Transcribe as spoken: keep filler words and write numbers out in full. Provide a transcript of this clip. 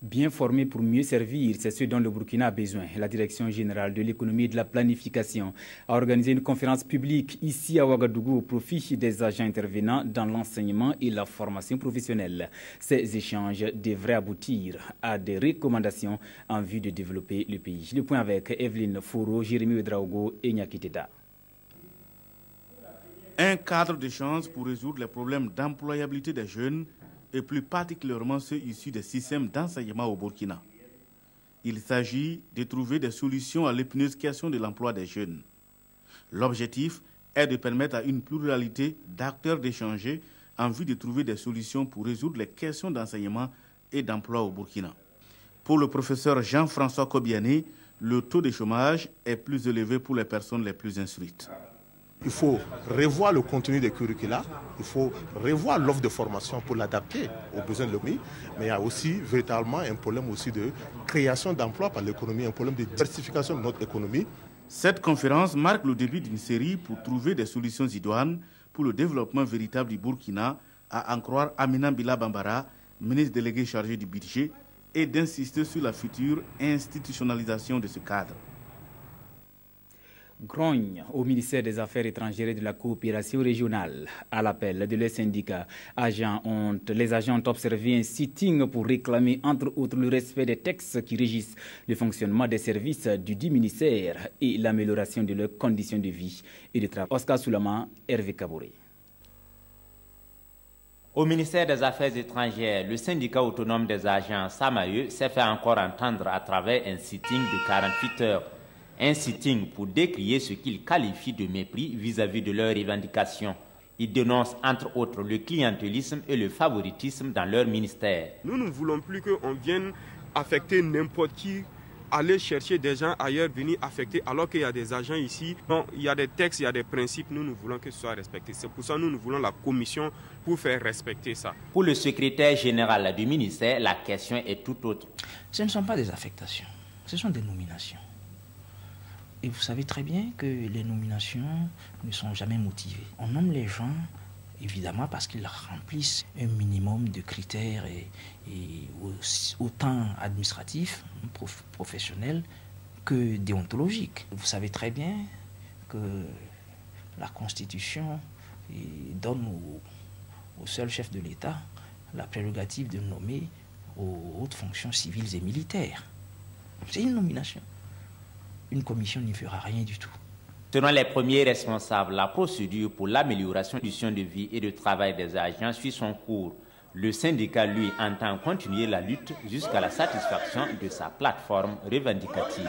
Bien formés pour mieux servir, c'est ce dont le Burkina a besoin. La Direction générale de l'économie et de la planification a organisé une conférence publique ici à Ouagadougou au profit des agents intervenants dans l'enseignement et la formation professionnelle. Ces échanges devraient aboutir à des recommandations en vue de développer le pays. Le point avec Evelyne Fouro, Jérémy Ouedraogo et Nyakiteza. Un cadre d'échange pour résoudre les problèmes d'employabilité des jeunes et plus particulièrement ceux issus des systèmes d'enseignement au Burkina. Il s'agit de trouver des solutions à l'épineuse question de l'emploi des jeunes. L'objectif est de permettre à une pluralité d'acteurs d'échanger en vue de trouver des solutions pour résoudre les questions d'enseignement et d'emploi au Burkina. Pour le professeur Jean-François Kobiani, le taux de chômage est plus élevé pour les personnes les plus instruites. Il faut revoir le contenu des curricula, il faut revoir l'offre de formation pour l'adapter aux besoins de l'économie, mais il y a aussi véritablement un problème aussi de création d'emplois par l'économie, un problème de diversification de notre économie. Cette conférence marque le début d'une série pour trouver des solutions idoines pour le développement véritable du Burkina, à en croire Amina Bila Bambara, ministre déléguée chargée du budget, et d'insister sur la future institutionnalisation de ce cadre. Grogne au ministère des Affaires étrangères et de la coopération régionale. À l'appel de leurs syndicats, agents ont, les agents ont observé un sitting pour réclamer entre autres le respect des textes qui régissent le fonctionnement des services du dit ministère et l'amélioration de leurs conditions de vie et de travail. Oscar Soulaman, Hervé Cabouré. Au ministère des Affaires étrangères, le syndicat autonome des agents Samaïeu s'est fait encore entendre à travers un sitting de quarante-huit heures. Un sitting pour décrier ce qu'ils qualifient de mépris vis-à-vis de leurs revendications. Ils dénoncent entre autres le clientélisme et le favoritisme dans leur ministère. Nous ne voulons plus qu'on vienne affecter n'importe qui, aller chercher des gens ailleurs, venir affecter alors qu'il y a des agents ici. Bon, il y a des textes, il y a des principes, nous, nous voulons que ce soit respecté. C'est pour ça que nous, nous voulons la commission pour faire respecter ça. Pour le secrétaire général du ministère, la question est tout autre. Ce ne sont pas des affectations, ce sont des nominations. Et vous savez très bien que les nominations ne sont jamais motivées. On nomme les gens, évidemment, parce qu'ils remplissent un minimum de critères et, et aussi, autant administratifs, prof, professionnels que déontologiques. Vous savez très bien que la Constitution donne au, au seul chef de l'État la prérogative de nommer aux hautes fonctions civiles et militaires. C'est une nomination. Une commission n'y fera rien du tout. Selon les premiers responsables, la procédure pour l'amélioration des conditions de vie et de travail des agents suit son cours. Le syndicat, lui, entend continuer la lutte jusqu'à la satisfaction de sa plateforme revendicative.